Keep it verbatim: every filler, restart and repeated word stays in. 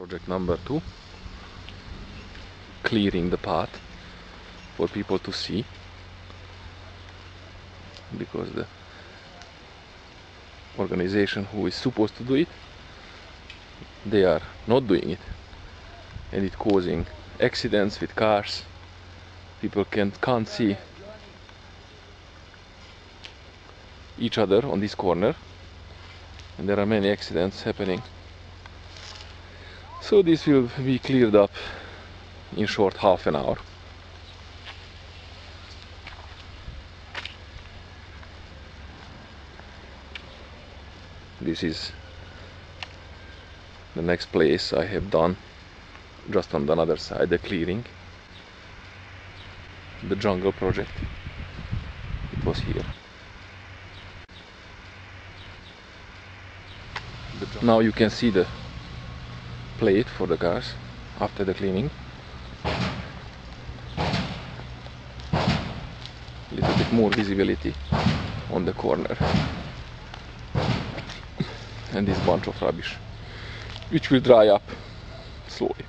Project number two, clearing the path for people to see, because the organization who is supposed to do it, they are not doing it, and it's causing accidents with cars. People can, can't see each other on this corner, and there are many accidents happening. So this will be cleared up in short half an hour. This is the next place I have done, just on the other side, the clearing, the jungle project. It was here. Now you can see the plate for the cars after the cleaning. A little bit more visibility on the corner. And this bunch of rubbish, which will dry up slowly.